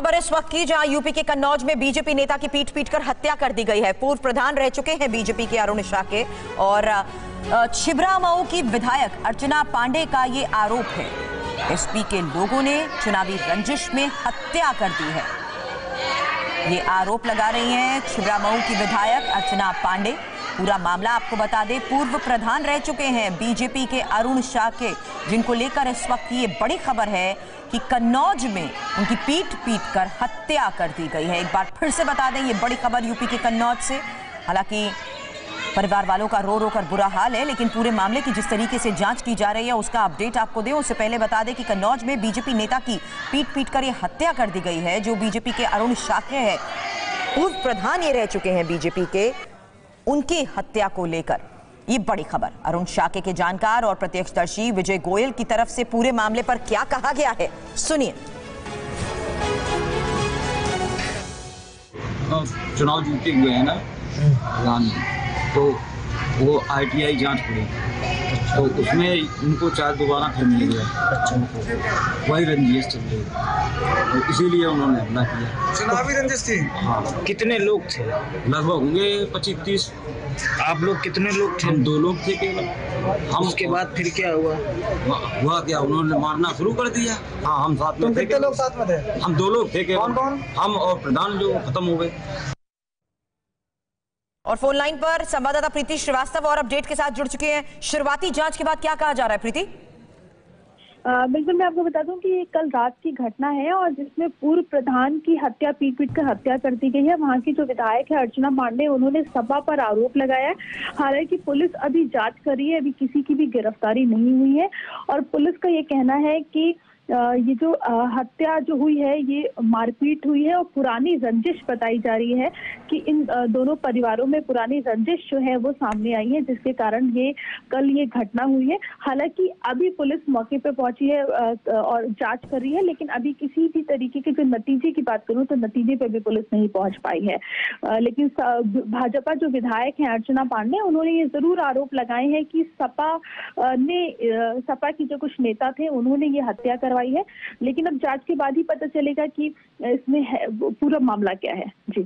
खबर इस वक्त की जहां यूपी के कन्नौज में बीजेपी नेता की पीट कर हत्या कर दी गई है। पूर्व प्रधान रह चुके हैं बीजेपी के अरुण शाके और छिब्रामऊ की विधायक अर्चना पांडे का ये आरोप है। एसपी के लोगों ने चुनावी रंजिश में हत्या कर दी है, ये आरोप लगा रही हैं छिब्रामऊ की विधायक अर्चना पांडे। पूरा मामला आपको बता दें, पूर्व प्रधान रह चुके हैं बीजेपी के अरुण शाके, जिनको लेकर इस वक्त ये बड़ी खबर है कि कन्नौज में उनकी पीट कर हत्या कर दी गई है। एक बार फिर से बता दें, ये बड़ी खबर यूपी के कन्नौज से। हालांकि परिवार वालों का रो रो कर बुरा हाल है, लेकिन पूरे मामले की जिस तरीके से जांच की जा रही है उसका अपडेट आपको दें। उससे पहले बता दें कि कन्नौज में बीजेपी नेता की पीट कर ये हत्या कर दी गई है, जो बीजेपी के अरुण शाके हैं, पूर्व प्रधान ये रह चुके हैं बीजेपी के। उनकी हत्या को लेकर ये बड़ी खबर। अरुण शाके के जानकार और प्रत्यक्षदर्शी विजय गोयल की तरफ से पूरे मामले पर क्या कहा गया है, सुनिए। चुनाव जीते हुए है ना तो वो आईटीआई जांच पड़ी, तो उसमें उनको चार्ज दोबारा फिर मिल गया, वही रंजिश चल रही है, इसीलिए उन्होंने हमला किया। चुनावी रंजिश थी। हाँ। कितने लोग थे? लगभग होंगे 25-30। आप लोग कितने लोग थे? हम 2 लोग थे केवल। हम उसके बाद फिर क्या हुआ? हुआ क्या, उन्होंने मारना शुरू कर दिया। हाँ, हम साथ में थे। कितने लोग साथ में थे? हम 2 लोग थे। कौन कौन? हम और प्रधान, जो खत्म हो गए। और फोन लाइन पर संवाददाता प्रीति श्रीवास्तव और अपडेट के साथ जुड़ चुके हैं। शुरुआती जांच के बाद क्या कहा जा रहा है प्रीति? बिल्कुल, मैं आपको बता दूं कि ये कल रात की घटना है और जिसमें पूर्व प्रधान की हत्या पीट कर हत्या कर दी गई है। वहां की जो विधायक है अर्चना पांडे, उन्होंने सपा पर आरोप लगाया है। हालांकि पुलिस अभी जांच कर रही है, अभी किसी की भी गिरफ्तारी नहीं हुई है और पुलिस का ये कहना है कि ये जो हत्या जो हुई है ये मारपीट हुई है और पुरानी रंजिश बताई जा रही है कि इन दोनों परिवारों में पुरानी रंजिश जो है वो सामने आई है, जिसके कारण ये कल ये घटना हुई है। हालांकि अभी पुलिस मौके पे पहुंची है और जांच कर रही है, लेकिन अभी किसी भी तरीके के जो नतीजे की बात करूं तो नतीजे पे भी पुलिस नहीं पहुंच पाई है। लेकिन भाजपा जो विधायक हैं अर्चना पांडे, उन्होंने ये जरूर आरोप लगाए हैं कि सपा के जो कुछ नेता थे उन्होंने ये हत्या करवाई है। लेकिन अब जांच के बाद ही पता चलेगा कि इसमें पूरा मामला क्या है। जी।